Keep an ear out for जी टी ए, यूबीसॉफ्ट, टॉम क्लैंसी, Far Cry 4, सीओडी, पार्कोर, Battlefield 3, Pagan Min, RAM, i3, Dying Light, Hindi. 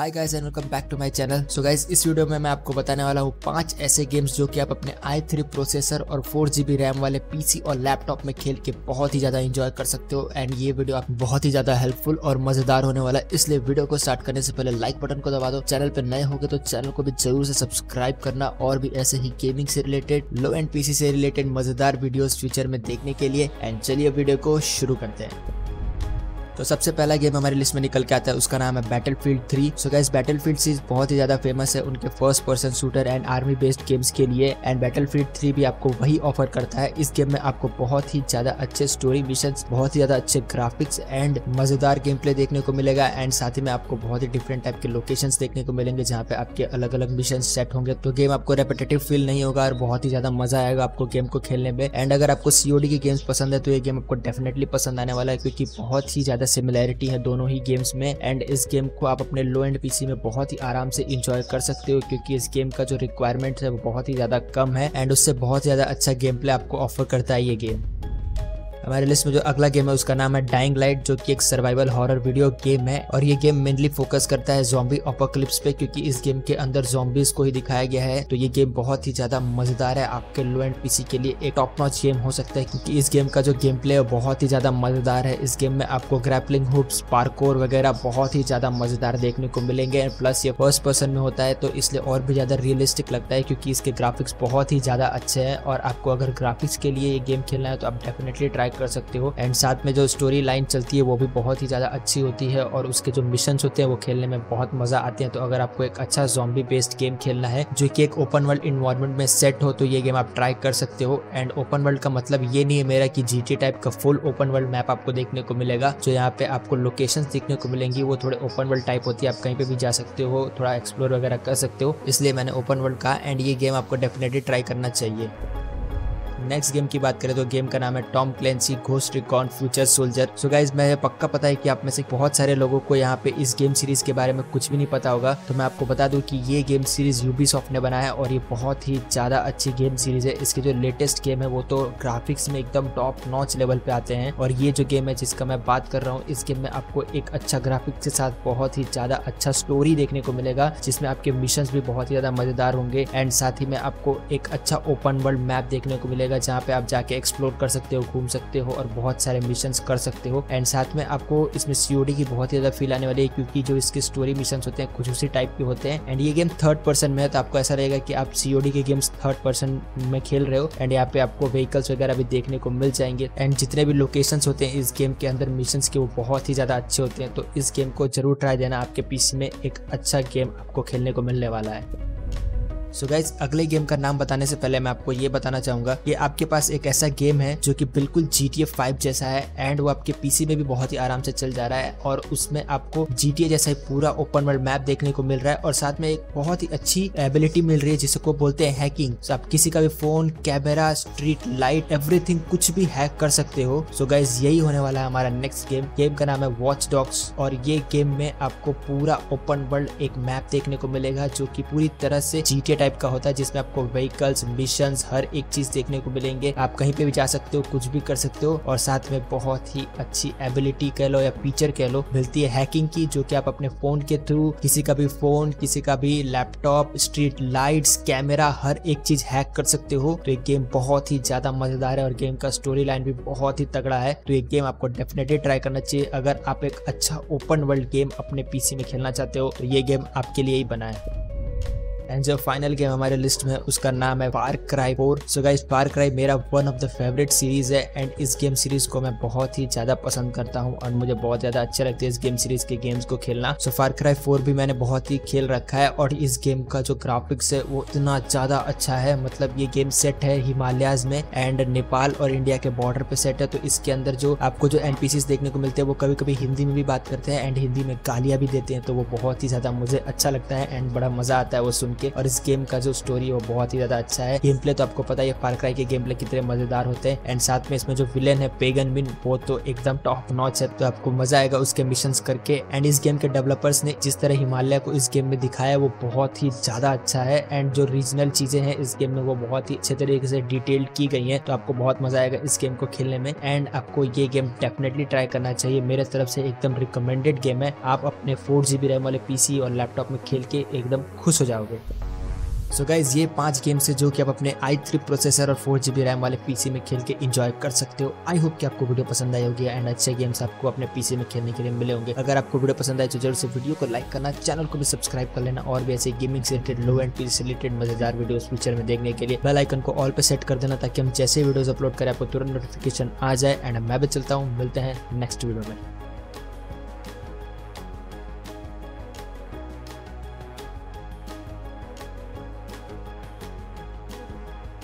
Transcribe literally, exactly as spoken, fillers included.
Hi guys and welcome back to my channel. So guys इस video में मैं आपको बताने वाला हूँ पांच ऐसे गेम्स जो कि आप अपने आई थ्री प्रोसेसर और फोर जीबी रैम वाले पीसी और लैपटॉप में खेल के बहुत ही ज़्यादा एंजॉय कर सकते हो। एंड ये वीडियो आप बहुत ही ज़्यादा हेल्पफुल और मज़ेदार होने वाला है, इसलिए वीडियो को स्टार्ट करने से पहले लाइक बटन को दबा दो। चैनल पर नए होंगे तो चैनल को भी जरूर से सब्सक्राइब करना और भी ऐसे ही गेमिंग से रिलेटेड, लो एंड पीसी से रिलेटेड मज़ेदार वीडियोज फ्यूचर में देखने के लिए। एंड चलिए वीडियो को शुरू करते हैं। तो सबसे पहला गेम हमारी लिस्ट में निकल के आता है, उसका नाम है Battlefield three. So guys Battlefield series बहुत ही ज्यादा फेमस है उनके first person shooter and army based games के लिए। एंड बैटलफील्ड थ्री भी आपको वही ऑफर करता है। इस गेम में आपको बहुत ही ज्यादा अच्छे स्टोरी मिशंस, बहुत ही ज्यादा अच्छे ग्राफिक्स एंड मजेदार गेम प्ले देखने को मिलेगा। एंड साथ ही में आपको बहुत ही डिफरेंट टाइप के लोकेशन देखने को मिलेंगे जहाँ पे आपके अलग अलग मिशन सेट होंगे, तो गेम आपको रेपिटेटिव फील नहीं होगा और बहुत ही ज्यादा मजा आएगा आपको गेम को खेलने में। एंड अगर आपको सीओडी की गेम्स पसंद है तो ये गेम आपको डेफिनेटली पसंद आने वाला है, क्योंकि बहुत ही ज्यादा सिमिलैरिटी है दोनों ही गेम्स में। एंड इस गेम को आप अपने लो एंड पीसी में बहुत ही आराम से इंजॉय कर सकते हो, क्योंकि इस गेम का जो रिक्वायरमेंट है वो बहुत ही ज्यादा कम है एंड उससे बहुत ज्यादा अच्छा गेम प्ले आपको ऑफर करता है ये गेम। हमारे लिस्ट में जो अगला गेम है उसका नाम है डाइंग लाइट, जो कि एक सर्वाइवल हॉरर वीडियो गेम है और ये गेम मेनली फोकस करता है ज़ॉम्बी अपोकलिप्स पे, क्योंकि इस गेम के अंदर ज़ॉम्बीज को ही दिखाया गया है। तो ये गेम बहुत ही ज़्यादा मज़ेदार है, आपके लो एंड पीसी के लिए एक टॉप नॉच गेम हो सकता है, क्योंकि इस गेम का जो गेम प्ले है बहुत ही ज़्यादा मज़ेदार है। इस गेम में आपको ग्रैपलिंग हुक्स, पार्कोर वगैरह बहुत ही ज़्यादा मज़ेदार देखने को मिलेंगे। एंड प्लस ये फर्स्ट पर्सन में होता है तो इसलिए और भी ज़्यादा रियलिस्टिक लगता है, क्योंकि इसके ग्राफिक्स बहुत ही ज़्यादा अच्छे हैं और आपको अगर ग्राफिक्स के लिए ये गेम खेलना है तो आप डेफिनेटली ट्राई कर सकते हो। एंड साथ में जो स्टोरी लाइन चलती है वो भी बहुत ही ज़्यादा अच्छी होती है और उसके जो मिशंस होते हैं वो खेलने में बहुत मज़ा आते हैं। तो अगर आपको एक अच्छा ज़ॉम्बी बेस्ड गेम खेलना है जो कि एक ओपन वर्ल्ड इन्वायरमेंट में सेट हो तो ये गेम आप ट्राई कर सकते हो। एंड ओपन वर्ल्ड का मतलब ये नहीं है मेरा कि जीटी टाइप का फुल ओपन वर्ल्ड मैप आपको देखने को मिलेगा, जो यहाँ पे आपको लोकेशन देखने को मिलेंगी वो थोड़े ओपन वर्ल्ड टाइप होती है, आप कहीं पर भी जा सकते हो, थोड़ा एक्सप्लोर वगैरह कर सकते हो, इसलिए मैंने ओपन वर्ल्ड कहा। एंड ये गेम आपको डेफिनेटली ट्राई करना चाहिए। नेक्स्ट गेम की बात करें तो गेम का नाम है टॉम क्लैंसी Ghost Recon Future Soldier. So guys मैं पक्का पता है कि आप में से बहुत सारे लोगों को यहाँ पे इस गेम सीरीज के बारे में कुछ भी नहीं पता होगा, तो मैं आपको बता दूं कि ये गेम सीरीज यूबीसॉफ्ट ने बनाया है और ये बहुत ही ज़्यादा अच्छी गेम सीरीज है। इसके जो लेटेस्ट गेम है वो तो ग्राफिक्स में एकदम टॉप नॉच लेवल पे आते हैं और ये जो गेम है जिसका मैं बात कर रहा हूँ इस गेम में आपको एक अच्छा ग्राफिक्स के साथ बहुत ही ज़्यादा अच्छा स्टोरी देखने को मिलेगा, जिसमें आपके मिशन भी बहुत ही ज़्यादा मज़ेदार होंगे। एंड साथ ही में आपको एक अच्छा ओपन वर्ल्ड मैप देखने को मिलेगा जहाँ पे आप जाके एक्सप्लोर कर सकते हो, घूम सकते हो और बहुत सारे मिशंस कर सकते हो। एंड साथ में आपको इसमें सीओडी की बहुत ही ज्यादा फील आने वाली है, क्योंकि जो इसके स्टोरी मिशंस होते हैं कुछ उसी टाइप के होते हैं। एंड ये गेम थर्ड पर्सन में है तो आपको ऐसा रहेगा कि आप सीओडी के गेम्स थर्ड पर्सन में खेल रहे हो। एंड यहाँ पे आपको व्हीकल्स वगैरह भी देखने को मिल जाएंगे एंड जितने भी लोकेशन होते हैं इस गेम के अंदर मिशंस के वो बहुत ही ज्यादा अच्छे होते हैं। तो इस गेम को जरूर ट्राई देना, आपके पीसी में एक अच्छा गेम आपको खेलने को मिलने वाला है। सो so गाइज अगले गेम का नाम बताने से पहले मैं आपको ये बताना चाहूंगा कि आपके पास एक ऐसा गेम है जो कि बिल्कुल जी टी ए फाइव जैसा है एंड वो आपके पीसी में भी बहुत ही आराम से चल जा रहा है और उसमें आपको जी टी ए जैसा ही पूरा ओपन वर्ल्ड मैप देखने को मिल रहा है और साथ में एक बहुत ही अच्छी एबिलिटी मिल रही है जिसको बोलते हैं हैकिंग। so आप किसी का भी phone, camera, street light, everything कुछ भी हैक कर सकते हो। सो so गाइज यही होने वाला है हमारा नेक्स्ट गेम। गेम का नाम है वॉच डॉग्स और ये गेम में आपको पूरा ओपन वर्ल्ड एक मैप देखने को मिलेगा जो की पूरी तरह से जी टी ए टाइप का होता है, जिसमें आपको व्हीकल्स, मिशंस, हर एक चीज देखने को मिलेंगे। आप कहीं पे भी जा सकते हो, कुछ भी कर सकते हो और साथ में बहुत ही अच्छी एबिलिटी कह लो या फीचर कह लो मिलती है हैकिंग की, जो कि आप अपने फोन के थ्रू किसी का भी फोन, किसी का भी लैपटॉप, स्ट्रीट लाइट्स, कैमरा, हर एक चीज हैक कर सकते हो। तो ये गेम बहुत ही ज्यादा मजेदार है और गेम का स्टोरी लाइन भी बहुत ही तगड़ा है। तो ये गेम आपको डेफिनेटली ट्राई करना चाहिए अगर आप एक अच्छा ओपन वर्ल्ड गेम अपने पीसी में खेलना चाहते हो, तो ये गेम आपके लिए ही बना है। एंड जो फाइनल गेम हमारे लिस्ट में है उसका नाम है Far Cry four. So guys Far Cry मेरा one of the favourite series है एंड इस गेम सीरीज को मैं बहुत ही ज्यादा पसंद करता हूं और मुझे बहुत ज्यादा अच्छा लगता है इस गेम सीरीज के गेम्स को खेलना। सो फार क्राई फोर भी मैंने बहुत ही खेल रखा है और इस गेम का जो ग्राफिक्स है वो इतना ज्यादा अच्छा है, मतलब ये गेम सेट है हिमालयाज में एंड नेपाल और इंडिया के बॉर्डर पे सेट है। तो इसके अंदर जो आपको जो एनपीसीज देखने को मिलते हैं वो कभी कभी हिंदी में भी बात करते हैं एंड हिंदी में गालियां भी देते हैं, तो वो बहुत ही ज्यादा मुझे अच्छा लगता है एंड बड़ा मजा आता है वो सुन के। और इस गेम का जो स्टोरी है वो बहुत ही ज्यादा अच्छा है। गेम प्ले तो आपको पता है फार क्राई के गेम प्ले कितने मजेदार होते हैं। एंड साथ में इसमें जो विलेन है पेगन मिन वो तो एकदम टॉप नॉच है, तो आपको मजा आएगा उसके मिशंस करके। एंड इस गेम के डेवलपर्स ने जिस तरह हिमालय को इस गेम में दिखाया है वो बहुत ही ज्यादा अच्छा है। एंड जो रीजनल चीजें हैं इस गेम में वो बहुत ही अच्छे तरीके से डिटेल्ड की गई है, तो आपको बहुत मजा आएगा इस गेम को खेलने में। एंड आपको ये गेम डेफिनेटली ट्राई करना चाहिए, मेरे तरफ से एकदम रिकमेंडेड गेम है। आप अपने फोर जी बी रैम वाले पीसी और लैपटॉप में खेल के एकदम खुश हो जाओगे। सो गाइज ये पांच गेम्स है जो कि आप अपने आई थ्री प्रोसेसर और फोर जी बी रैम वाले पीसी में खेल के इंजॉय कर सकते हो। आई होप कि आपको वीडियो पसंद आई होगी एंड अच्छे गेम्स आपको अपने पीसी में खेलने के लिए मिले होंगे। अगर आपको वीडियो पसंद आए तो जरूर से वीडियो को लाइक करना, चैनल को भी सब्सक्राइब कर लेना। और भी ऐसे गेमिंग से related low end PC related मजेदार वीडियोस फ्यूचर में देखने के लिए बेल आइकन को ऑल पे सेट कर देना, ताकि हम जैसे वीडियोस अपलोड करें आपको तुरंत नोटिफिकेशन आ जाए। एंड मैं भी चलता हूँ, मिलते हैं नेक्स्ट वीडियो में।